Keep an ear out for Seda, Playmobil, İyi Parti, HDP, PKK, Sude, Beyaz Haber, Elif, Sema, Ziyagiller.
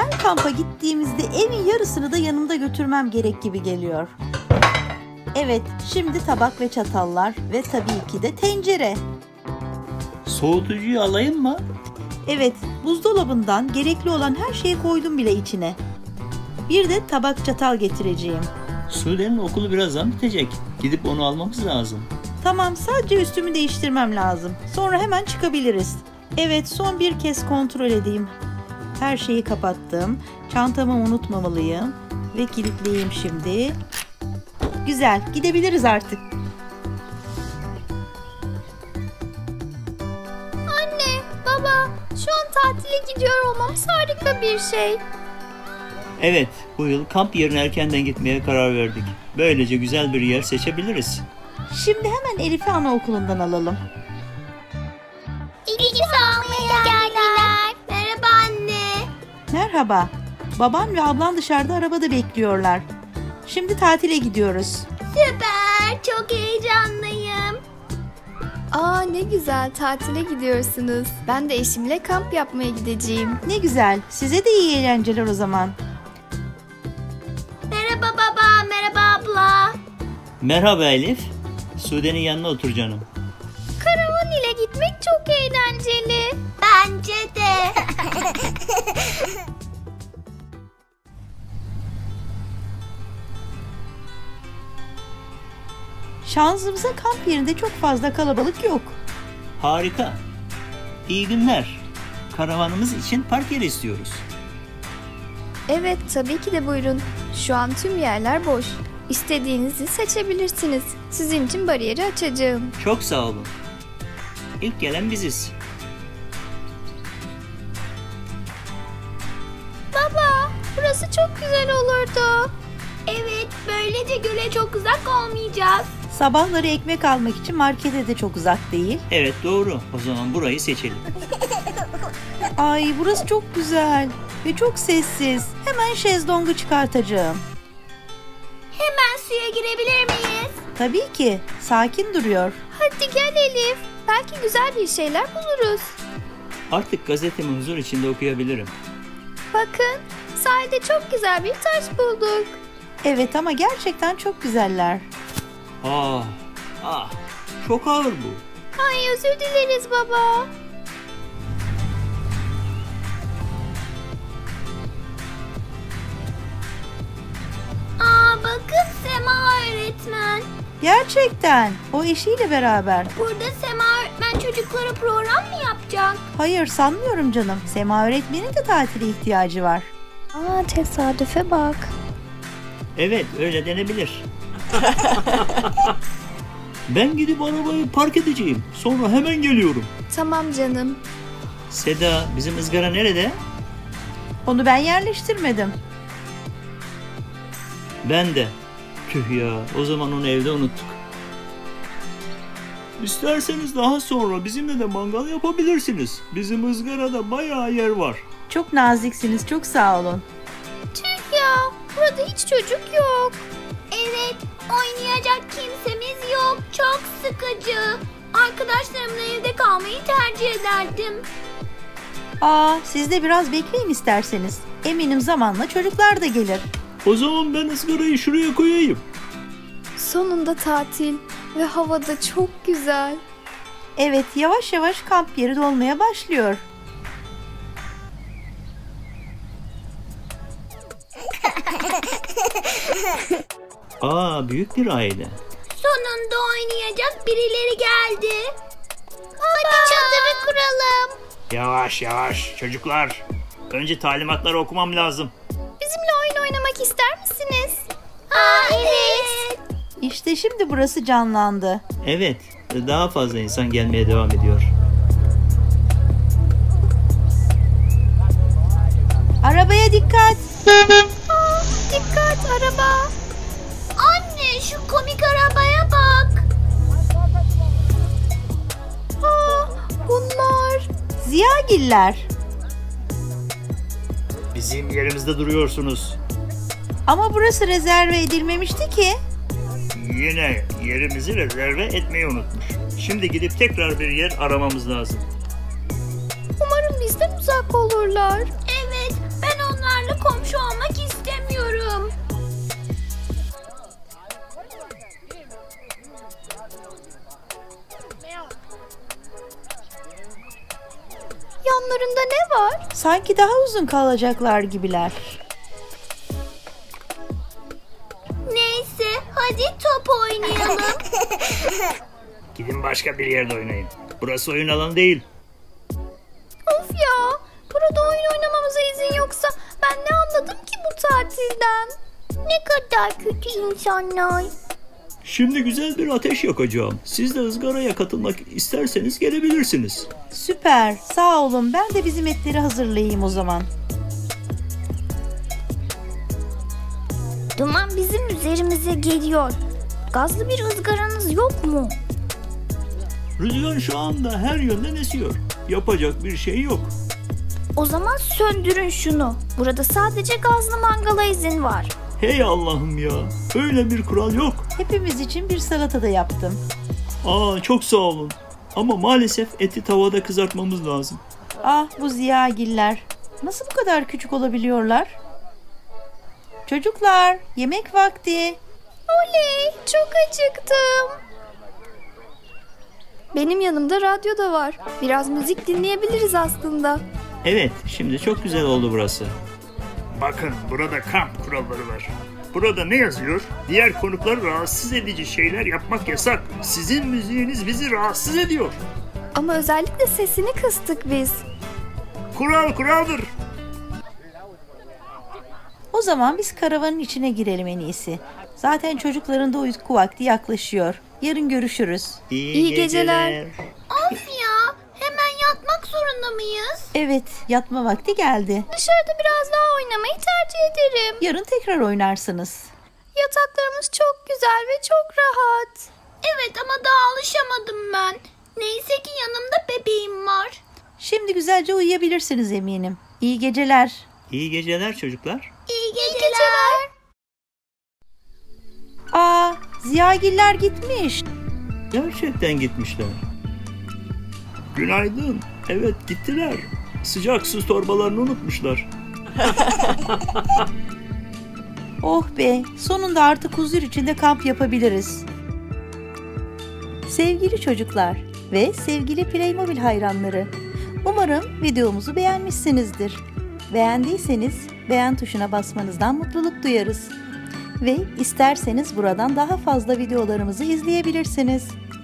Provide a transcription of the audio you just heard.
her kampa gittiğimizde evin yarısını da yanımda götürmem gerek gibi geliyor. Evet, şimdi tabak ve çatallar ve tabii ki de tencere. Soğutucuyu alayım mı? Evet, buzdolabından gerekli olan her şeyi koydum bile içine. Bir de tabak çatal getireceğim. Sude'nin okulu birazdan bitecek. Gidip onu almamız lazım. Tamam, sadece üstümü değiştirmem lazım. Sonra hemen çıkabiliriz. Evet, son bir kez kontrol edeyim. Her şeyi kapattım. Çantamı unutmamalıyım. Ve kilitleyeyim şimdi. Güzel, gidebiliriz artık. Anne, baba, şu an tatile gidiyor olmamız harika bir şey. Evet, bu yıl kamp yerine erkenden gitmeye karar verdik. Böylece güzel bir yer seçebiliriz. Şimdi hemen Elif'i anaokulundan alalım. Elif'i almaya geldiler. Merhaba anne. Merhaba. Baban ve ablan dışarıda arabada bekliyorlar. Şimdi tatile gidiyoruz. Süper, çok heyecanlıyım. Aa, ne güzel, tatile gidiyorsunuz. Ben de eşimle kamp yapmaya gideceğim. Ne güzel, size de iyi eğlenceler o zaman. Merhaba baba, merhaba abla. Merhaba Elif. Sude'nin yanına otur canım. Karavan ile gitmek çok eğlenceli. Bence de. Şansımıza kamp yerinde çok fazla kalabalık yok. Harika. İyi günler. Karavanımız için park yeri istiyoruz. Evet, tabii ki de buyurun. Şu an tüm yerler boş. İstediğinizi seçebilirsiniz. Sizin için bariyeri açacağım. Çok sağ olun. İlk gelen biziz. Baba, burası çok güzel olurdu. Evet, böylece göle çok uzak olmayacağız. Sabahları ekmek almak için markete de çok uzak değil. Evet, doğru. O zaman burayı seçelim. Ay, burası çok güzel ve çok sessiz. Hemen şezlongu çıkartacağım. Hemen suya girebilir miyiz? Tabii ki. Sakin duruyor. Hadi gel Elif. Belki güzel bir şeyler buluruz. Artık gazetemi huzur içinde okuyabilirim. Bakın, sahilde çok güzel bir taş bulduk. Evet, ama gerçekten çok güzeller. Ah, ah, çok ağır bu. Ay, özür dileriz baba. Bakın, Sema öğretmen. Gerçekten. O eşiyle beraber. Burada Sema öğretmen çocuklara program mı yapacak? Hayır, sanmıyorum canım. Sema öğretmenin de tatile ihtiyacı var. Aa, tesadüfe bak. Evet, öyle denebilir. Ben gidip arabayı park edeceğim. Sonra hemen geliyorum. Tamam canım. Seda, bizim ızgara nerede? Onu ben yerleştirmedim. Ben de. Tüh ya, o zaman onu evde unuttuk. İsterseniz daha sonra bizimle de mangal yapabilirsiniz. Bizim ızgarada bayağı yer var. Çok naziksiniz, çok sağ olun. Tüh ya, burada hiç çocuk yok. Evet, oynayacak kimsemiz yok. Çok sıkıcı. Arkadaşlarımla evde kalmayı tercih ederdim. Aa, siz de biraz bekleyin isterseniz. Eminim zamanla çocuklar da gelir. O zaman ben ızgarayı şuraya koyayım. Sonunda tatil ve havada çok güzel. Evet, yavaş yavaş kamp yeri dolmaya başlıyor. Aa, büyük bir aile. Sonunda oynayacak birileri geldi. Hadi çadırı kuralım. Yavaş yavaş çocuklar. Önce talimatları okumam lazım. Bizimle oyun oynamak ister misiniz? Aa, evet. İşte şimdi burası canlandı. Evet, daha fazla insan gelmeye devam ediyor. Arabaya dikkat. Aa, dikkat araba. Anne, şu komik arabaya bak. Aa, bunlar Ziyagiller. Bizim yerimizde duruyorsunuz. Ama burası rezerve edilmemişti ki. Yine yerimizi rezerve etmeyi unutmuş. Şimdi gidip tekrar bir yer aramamız lazım. Umarım bizden uzak olurlar. Evet, ben onlardan Burunlarında ne var? Sanki daha uzun kalacaklar gibiler. Neyse, hadi top oynayalım. Gidin başka bir yerde oynayın. Burası oyun alanı değil. Of ya, burada oyun oynamamıza izin yoksa ben ne anladım ki bu tatilden? Ne kadar kötü insanlar. Şimdi güzel bir ateş yakacağım. Siz de ızgaraya katılmak isterseniz gelebilirsiniz. Süper, sağ olun. Ben de bizim etleri hazırlayayım o zaman. Duman bizim üzerimize geliyor. Gazlı bir ızgaranız yok mu? Rüzgar şu anda her yönden esiyor. Yapacak bir şey yok. O zaman söndürün şunu. Burada sadece gazlı mangala izin var. Hey Allah'ım ya. Öyle bir kural yok. Hepimiz için bir salata da yaptım. Aa, çok sağ olun. Ama maalesef eti tavada kızartmamız lazım. Ah, bu ziyagiller. Nasıl bu kadar küçük olabiliyorlar? Çocuklar, yemek vakti. Oley, çok acıktım. Benim yanımda radyo da var. Biraz müzik dinleyebiliriz aslında. Evet, şimdi çok güzel oldu burası. Bakın, burada kamp kuralları var. Burada ne yazıyor? Diğer konukları rahatsız edici şeyler yapmak yasak. Sizin müziğiniz bizi rahatsız ediyor. Ama özellikle sesini kıstık biz. Kural kuraldır. O zaman biz karavanın içine girelim en iyisi. Zaten çocukların da uyku vakti yaklaşıyor. Yarın görüşürüz. İyi geceler. Of ya, hemen yatmak zorunda mıyız? Evet, yatma vakti geldi. Dışarıda biraz daha oynamayı tercih ederim. Yarın tekrar oynarsınız. Yataklarımız çok güzel ve çok rahat. Evet ama daha alışamadım ben. Neyse ki yanımda bebeğim var. Şimdi güzelce uyuyabilirsiniz eminim. İyi geceler. İyi geceler çocuklar. İyi geceler. Aa, ziyagiller gitmiş. Gerçekten gitmişler. Günaydın. Evet, gittiler. Sıcak su torbalarını unutmuşlar. Oh be, sonunda artık huzur içinde kamp yapabiliriz. Sevgili çocuklar ve sevgili Playmobil hayranları, umarım videomuzu beğenmişsinizdir. Beğendiyseniz beğen tuşuna basmanızdan mutluluk duyarız. Ve isterseniz buradan daha fazla videolarımızı izleyebilirsiniz.